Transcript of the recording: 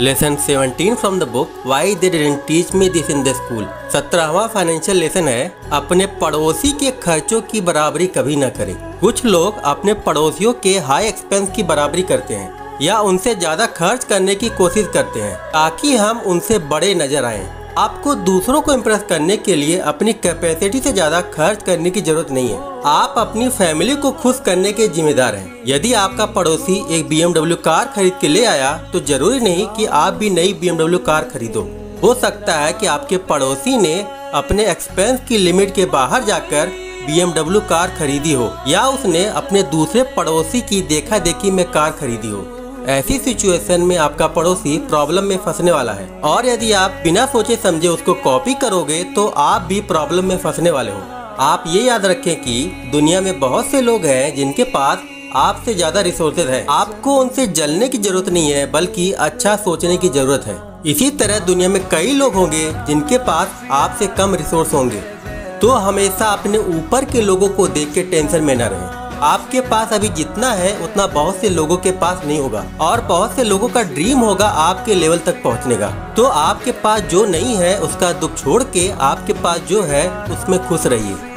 Lesson 17 from the book why they didn't teach me this in the school. 17वां financial lesson है, अपने पड़ोसी के खर्चों की बराबरी कभी न करें। कुछ लोग अपने पड़ोसियों के हाई एक्सपेंस की बराबरी करते हैं या उनसे ज्यादा खर्च करने की कोशिश करते हैं ताकि हम उनसे बड़े नजर आए। आपको दूसरों को इम्प्रेस करने के लिए अपनी कैपेसिटी से ज्यादा खर्च करने की जरूरत नहीं है। आप अपनी फैमिली को खुश करने के जिम्मेदार हैं। यदि आपका पड़ोसी एक BMW कार खरीद के ले आया तो जरूरी नहीं कि आप भी नई BMW कार खरीदो। हो सकता है कि आपके पड़ोसी ने अपने एक्सपेंस की लिमिट के बाहर जाकर BMW कार खरीदी हो या उसने अपने दूसरे पड़ोसी की देखा देखी में कार खरीदी हो। ऐसी सिचुएशन में आपका पड़ोसी प्रॉब्लम में फंसने वाला है और यदि आप बिना सोचे समझे उसको कॉपी करोगे तो आप भी प्रॉब्लम में फंसने वाले हो। आप ये याद रखें कि दुनिया में बहुत से लोग हैं जिनके पास आपसे ज्यादा रिसोर्सेज हैं। आपको उनसे जलने की जरूरत नहीं है बल्कि अच्छा सोचने की जरूरत है। इसी तरह दुनिया में कई लोग होंगे जिनके पास आपसे कम रिसोर्स होंगे। तो हमेशा अपने ऊपर के लोगों को देख के टेंशन में न रहें। आपके पास अभी जितना है उतना बहुत से लोगों के पास नहीं होगा और बहुत से लोगों का ड्रीम होगा आपके लेवल तक पहुंचने का। तो आपके पास जो नहीं है उसका दुख छोड़ के आपके पास जो है उसमें खुश रहिए।